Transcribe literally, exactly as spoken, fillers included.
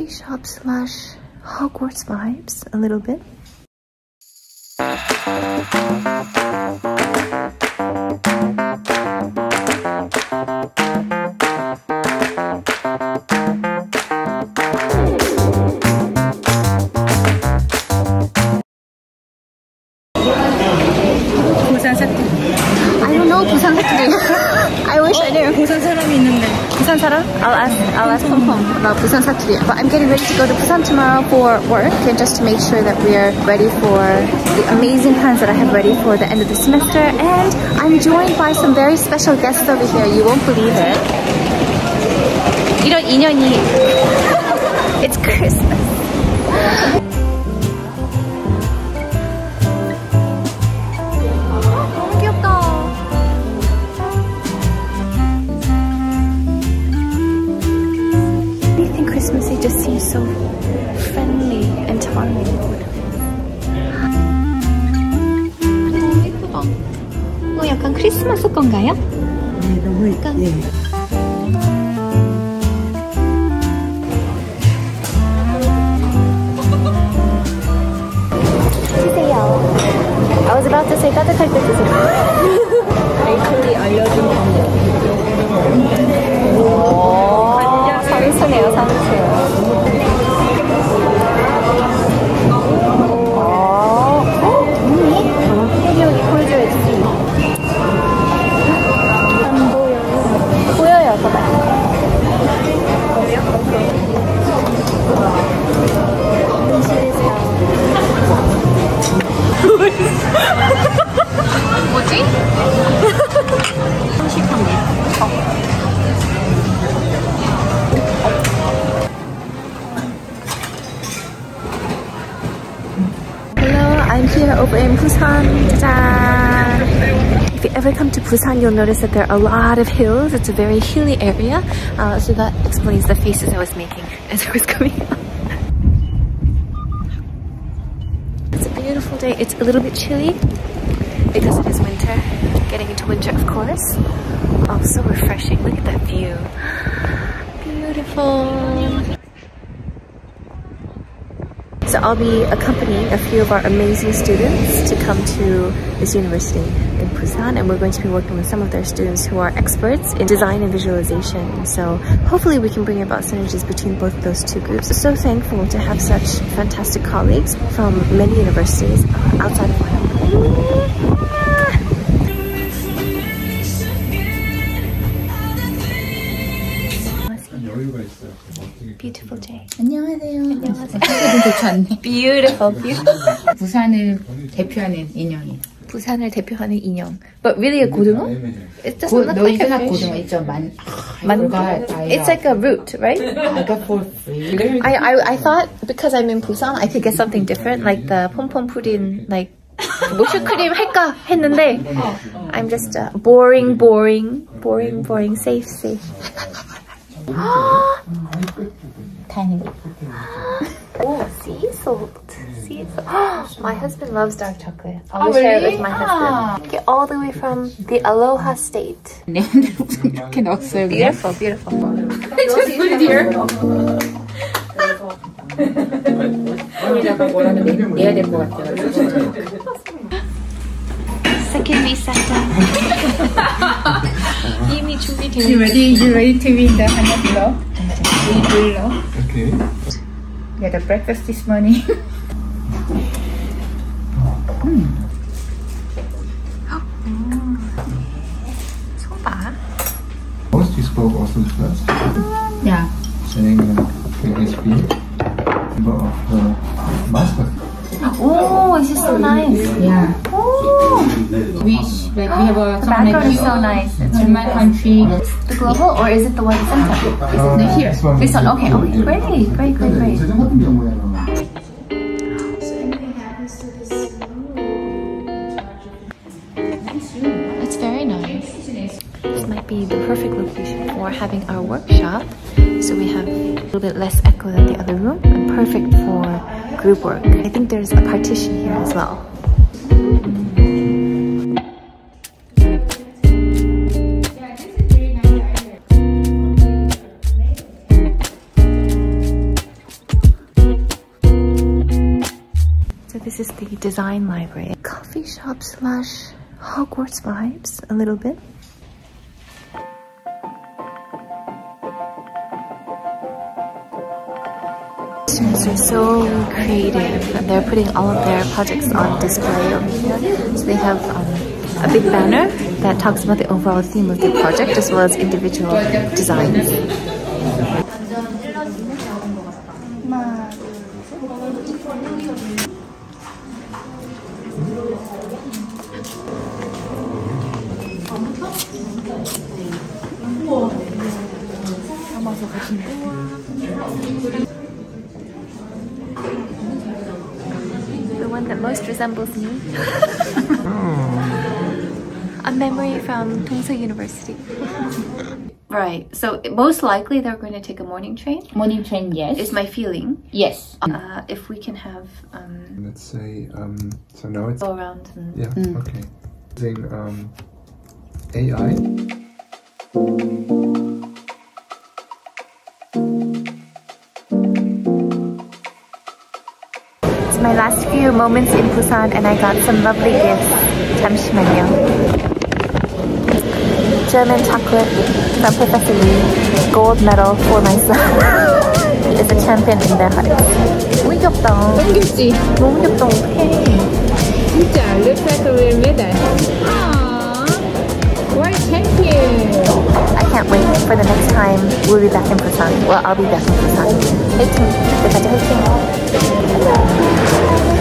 coffee shop slash Hogwarts vibes a little bit. I don't know Busan 사투리. I wish oh, I knew. Busan 사람이 있는데. Busan 사람? I'll ask. I'll ask Phum Phum about Busan 사투리. But I'm getting ready to go to Busan tomorrow for work, and just to make sure that we are ready for the amazing plans that I have ready for the end of the semester. And I'm joined by some very special guests over here. You won't believe it. 이런 인연이. It's Christmas. It just seems so friendly and charming. 너무 예쁘다. 이거 약간 크리스마스 건가요? 네, 너무 예쁘네. 주세요. I was about to say 따뜻할 때 주세요. 메이커리 알려준 방법. 상수네요, 상수. 어, 어, 뭐니? 해리온이 콜드에 주지. 안 보여요. 보여요, 봐봐. 뭐지? 삼십한 개. I'm here over in Busan. Ta-da! If you ever come to Busan, you'll notice that there are a lot of hills. It's a very hilly area, uh, so that explains the faces I was making as I was coming up. It's a beautiful day. It's a little bit chilly because it is winter. Getting into winter, of course. Oh, so refreshing. Look at that view. Beautiful. So I'll be accompanying a few of our amazing students to come to this university in Busan, and we're going to be working with some of their students who are experts in design and visualization. So hopefully we can bring about synergies between both of those two groups. So thankful to have such fantastic colleagues from many universities outside of Busan. Beautiful day. 안녕하세요. 안녕하세요. 좋지 않네. Beautiful, beautiful. 부산을 대표하는 인형이. 부산을 대표하는 인형. But really a 고등어? It doesn't 고, look no, like a fish. 고등어. It's a man. 만가. It's like a root, right? I got for free. I I I thought because I'm in Busan, I could get something different, like the 폼폼 푸린, like 모슈크림 할까 했는데, I'm just uh, boring, boring, boring, boring. Safe, safe. Tiny. Oh, sea salt. Sea salt. Oh, my husband loves dark chocolate. I'll oh, share really? It with my husband. Ah. All the way from the Aloha State. Beautiful, beautiful. I just lived here. Second visa. 이미 준비돼. You ready? You ready to win the hundred love? Okay. We had a breakfast this morning. mm. Soba. Most you spoke also the first. Yeah. Saying the P S P member of the master. Oh, this is so nice. Yeah. Oh. We like we have a. The background is so nice. It's in my country. The global, or is it the one in uh, the here? This one. This one. Okay. Okay. Great. Great. Great. Great. It's very nice. This might be the perfect location for having our workshop. So we have a little bit less echo than the other room, and perfect for group work. I think there's a partition here as well. this is the design library. Coffee shop slash Hogwarts vibes a little bit. Students are so creative and they're putting all of their projects on display over here. So they have um, a big banner that talks about the overall theme of the project as well as individual designs. The one that most resembles me. A memory from Dongseo University. Right, so most likely they're going to take a morning train. Morning train, yes. Is my feeling. Yes. Uh, if we can have... Um, Let's say, um, so now it's... Go around. And, yeah, mm. okay. Using um, A I. It's my last few moments in Busan and I got some lovely gifts. 잠시만요. German chocolate from Professor Lee, gold medal for my son. He is a champion in their heart. 너무 귀엽다. 생겼지? 너무 귀엽다. 어떡해. 진짜 looks like a real medal. Aww, what a champion. I can't wait for the next time we'll be back in Busan. Well, I'll be back in Busan. 화이팅. 여기까지 화이팅.